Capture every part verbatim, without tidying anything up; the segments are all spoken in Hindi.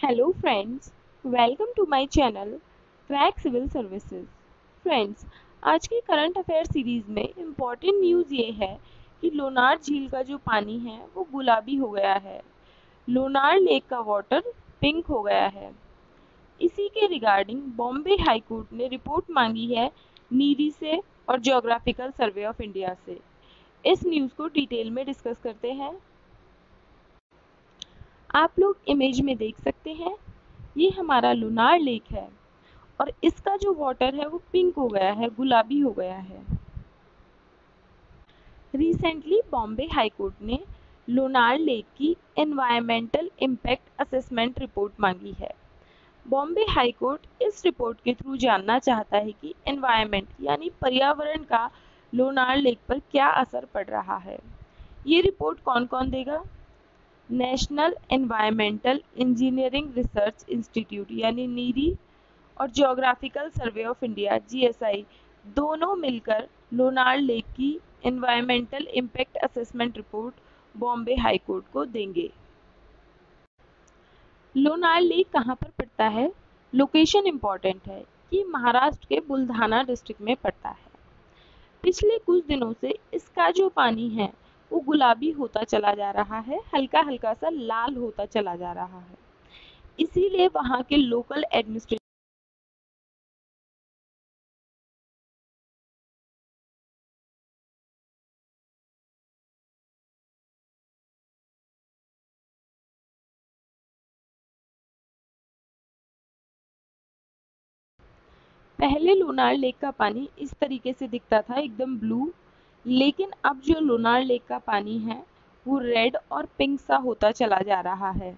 Hello friends, welcome to my channel Track Civil Services। Friends, आज की करंट अफेयर सीरीज में इम्पोर्टेंट न्यूज़ ये है कि लोनार झील का जो पानी है वो गुलाबी हो गया है। लोनार लेक का वाटर पिंक हो गया है। इसी के रिगार्डिंग बॉम्बे हाई कोर्ट ने रिपोर्ट मांगी है नीरी से और ज्योग्राफिकल सर्वे ऑफ इंडिया से। इस न्यूज़ को डिटेल में डिस्कस करते हैं। आप लोग इमेज में देख सकते हैं, ये हमारा लोनार लेक है और इसका जो वाटर है वो पिंक हो गया है, गुलाबी हो गया है। रिसेंटली बॉम्बे हाई कोर्ट ने लोनार लेक की एनवायरमेंटल इम्पैक्ट असेसमेंट रिपोर्ट मांगी है। बॉम्बे हाई कोर्ट इस रिपोर्ट के थ्रू जानना चाहता है कि एनवायरमेंट यानी पर्यावरण का लोनार लेक पर क्या असर पड़ रहा है। ये रिपोर्ट कौन कौन देगा? National environmental engineering research institute यानी नीरी और geographical survey of India G S I दोनों मिलकर लोनार लेक की environmental impact assessment report Bombay high court को देंगे। लोनार लेक कहाँ पर पड़ता है? लोकेशन इम्पॉर्टेंट है कि महाराष्ट्र के बुल्धाना डिस्ट्रिक्ट में पड़ता है। पिछले कुछ दिनों से इसका जो पानी है वो गुलाबी होता चला जा रहा है, हल्का हल्का सा लाल होता चला जा रहा है। इसीलिए वहाँ के लोकल एडमिनिस्ट्रेशन पहले लोनार लेक का पानी इस तरीके से दिखता था, एकदम ब्लू, लेकिन अब जो लोनार लेक का पानी है वो रेड और पिंक सा होता चला जा रहा है।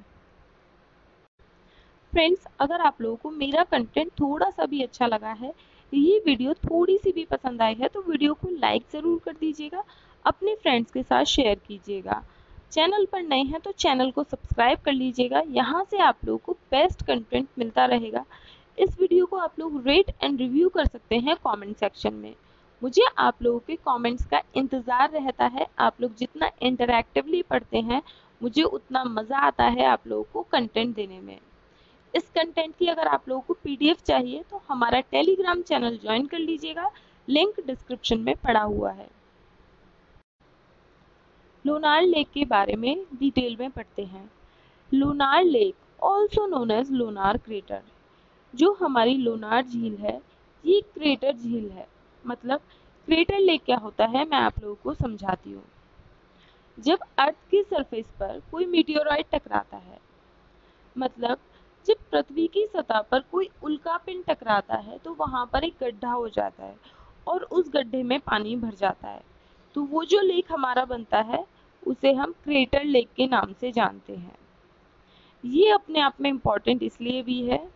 फ्रेंड्स, अगर आप लोगों को मेरा कंटेंट थोड़ा सा भी अच्छा लगा है, ये वीडियो थोड़ी सी भी पसंद आई है, तो वीडियो को लाइक ज़रूर कर दीजिएगा, अपने फ्रेंड्स के साथ शेयर कीजिएगा। चैनल पर नए हैं तो चैनल को सब्सक्राइब कर लीजिएगा, यहाँ से आप लोगों को बेस्ट कंटेंट मिलता रहेगा। इस वीडियो को आप लोग रेट एंड रिव्यू कर सकते हैं कॉमेंट सेक्शन में। मुझे आप लोगों के कमेंट्स का इंतज़ार रहता है। आप लोग जितना इंटरैक्टिवली पढ़ते हैं, मुझे उतना मज़ा आता है आप लोगों को कंटेंट देने में। इस कंटेंट की अगर आप लोगों को पी डी एफ चाहिए तो हमारा टेलीग्राम चैनल ज्वाइन कर लीजिएगा, लिंक डिस्क्रिप्शन में पड़ा हुआ है। लोनार लेक के बारे में डिटेल में पढ़ते हैं। Lonar lake also known as Lonar crater, जो हमारी लोनार झील है ये क्रेटर झील है। मतलब क्रेटर लेक क्या होता है मैं आप लोगों को समझाती हूँ। जब अर्थ की सरफेस पर कोई मीटियोराइट टकराता है, मतलब जब पृथ्वी की सतह पर कोई उल्कापिंड टकराता है तो वहाँ पर एक गड्ढा हो जाता है और उस गड्ढे में पानी भर जाता है, तो वो जो लेक हमारा बनता है उसे हम क्रेटर लेक के नाम से जानते हैं। ये अपने आप में इम्पोर्टेंट इसलिए भी है,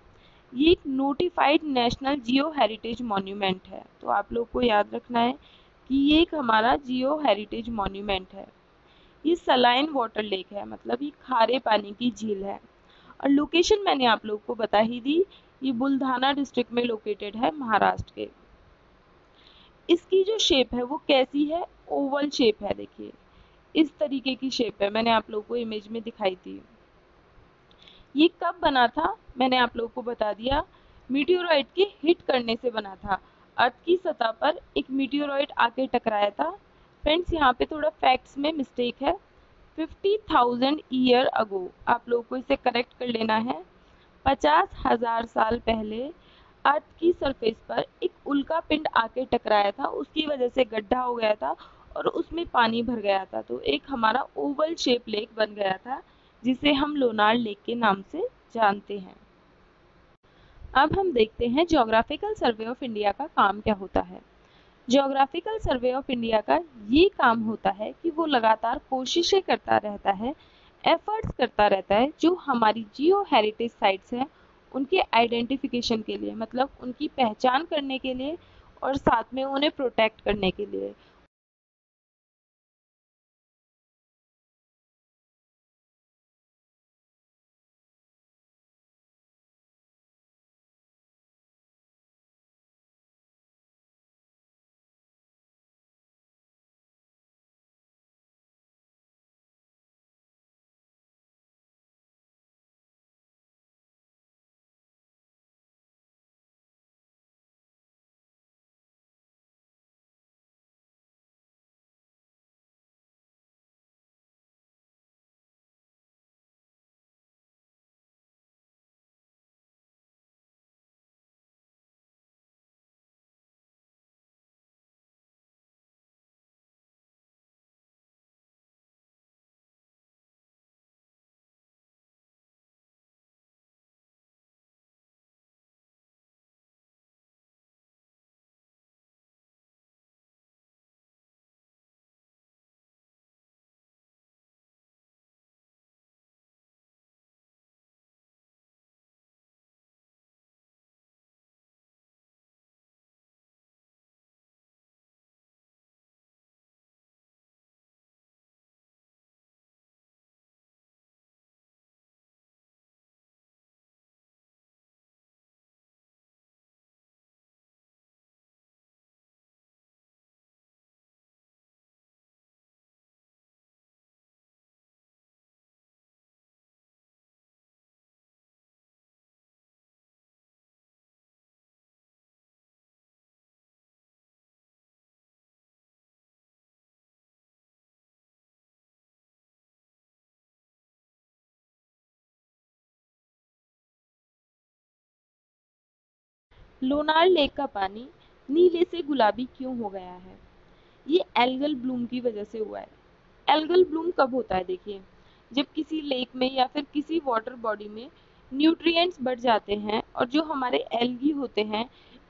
ये एक notified national geo heritage monument है, तो आप लोग को याद रखना है कि ये एक हमारा जियो हेरिटेज मॉन्यूमेंट है। ये सलाइन वाटर लेक है, मतलब ये खारे पानी की झील है और लोकेशन मैंने आप लोग को बता ही दी, ये बुल्धाना डिस्ट्रिक्ट में लोकेटेड है महाराष्ट्र के। इसकी जो शेप है वो कैसी है? ओवल शेप है। देखिए इस तरीके की शेप है, मैंने आप लोग को इमेज में दिखाई दी। ये कब बना था मैंने आप लोगों को बता दिया, मीटियोराइट के हिट करने से बना था। अर्थ की सतह पर एक मीटियोराइट आके टकराया था। फ्रेंड्स, यहाँ पे थोड़ा फैक्ट्स में मिस्टेक है, फिफ्टी थाउजेंड ईयर अगो, आप लोगों को इसे करेक्ट कर लेना है। पचास हजार साल पहले अर्थ की सरफेस पर एक उल्का पिंड आके टकराया था, उसकी वजह से गड्ढा हो गया था और उसमें पानी भर गया था, तो एक हमारा ओवल शेप लेक बन गया था जिसे हम लोनार लेक के नाम से जानते हैं। अब हम देखते हैं ज्योग्राफिकल सर्वे ऑफ इंडिया का काम क्या होता है। ज्योग्राफिकल सर्वे ऑफ इंडिया का ये काम होता है कि वो लगातार कोशिशें करता रहता है, एफर्ट्स करता रहता है जो हमारी जियो हेरिटेज साइट्स हैं उनके आइडेंटिफिकेशन के लिए, मतलब उनकी पहचान करने के लिए और साथ में उन्हें प्रोटेक्ट करने के लिए। लोनार लेक का पानी नीले से गुलाबी क्यों हो गया है? ये एल्गल ब्लूम की वजह से हुआ है। एल्गल ब्लूम कब होता है? देखिए, जब किसी लेक में या फिर किसी वाटर बॉडी में न्यूट्रिएंट्स बढ़ जाते हैं और जो हमारे एल्गी होते हैं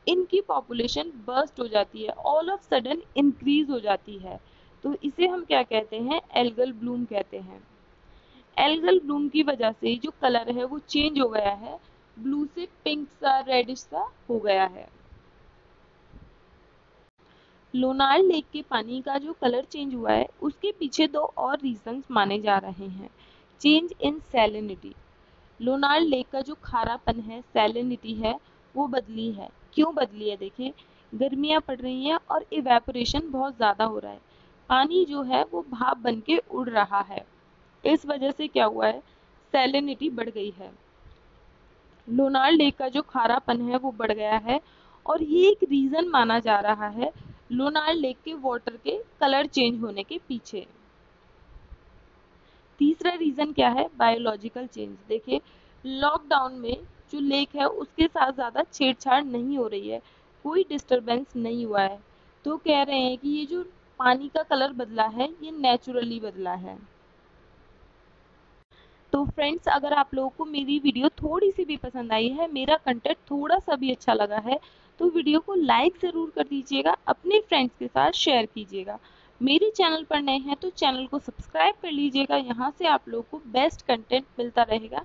इनकी पॉपुलेशन बर्स्ट हो जाती है, ऑल ऑफ सडन इंक्रीज हो जाती है, तो इसे हम क्या कहते हैं? एल्गल ब्लूम कहते हैं। एल्गल ब्लूम की वजह से जो कलर है वो चेंज हो गया है, ब्लू से पिंक सा, रेडिश सा हो गया है। लोनार लेक के पानी का जो कलर चेंज हुआ है उसके पीछे दो और रीजंस माने जा रहे हैं। Change in salinity, Lonar lake का जो खारापन है, सैलिनिटी है, वो बदली है। क्यों बदली है? देखिए, गर्मियाँ पड़ रही हैं और इवेपोरेशन बहुत ज़्यादा हो रहा है, पानी जो है वो भाप बन के उड़ रहा है, इस वजह से क्या हुआ है? सैलिनिटी बढ़ गई है। लोनार लेक का जो खारापन है वो बढ़ गया है और ये एक रीज़न माना जा रहा है लोनार लेक के वाटर के कलर चेंज होने के पीछे। तीसरा रीज़न क्या है? Biological change. देखिए, लॉकडाउन में जो लेक है उसके साथ ज़्यादा छेड़छाड़ नहीं हो रही है, कोई डिस्टरबेंस नहीं हुआ है, तो कह रहे हैं कि ये जो पानी का कलर बदला है ये नेचुरली बदला है। तो फ्रेंड्स, अगर आप लोगों को मेरी वीडियो थोड़ी सी भी पसंद आई है, मेरा कंटेंट थोड़ा सा भी अच्छा लगा है, तो वीडियो को लाइक ज़रूर कर दीजिएगा, अपने फ्रेंड्स के साथ शेयर कीजिएगा। मेरे चैनल पर नए हैं तो चैनल को सब्सक्राइब कर लीजिएगा, यहाँ से आप लोगों को बेस्ट कंटेंट मिलता रहेगा।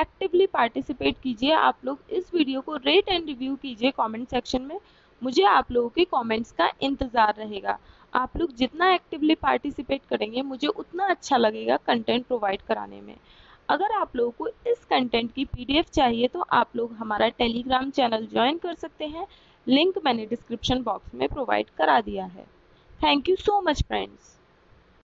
एक्टिवली पार्टिसिपेट कीजिए, आप लोग इस वीडियो को रेट एंड रिव्यू कीजिए कमेंट सेक्शन में, मुझे आप लोगों के कमेंट्स का इंतज़ार रहेगा। आप लोग जितना एक्टिवली पार्टिसिपेट करेंगे मुझे उतना अच्छा लगेगा कंटेंट प्रोवाइड कराने में। अगर आप लोगों को इस कंटेंट की पीडीएफ चाहिए तो आप लोग हमारा टेलीग्राम चैनल ज्वाइन कर सकते हैं, लिंक मैंने डिस्क्रिप्शन बॉक्स में प्रोवाइड करा दिया है। Thank you so much friends.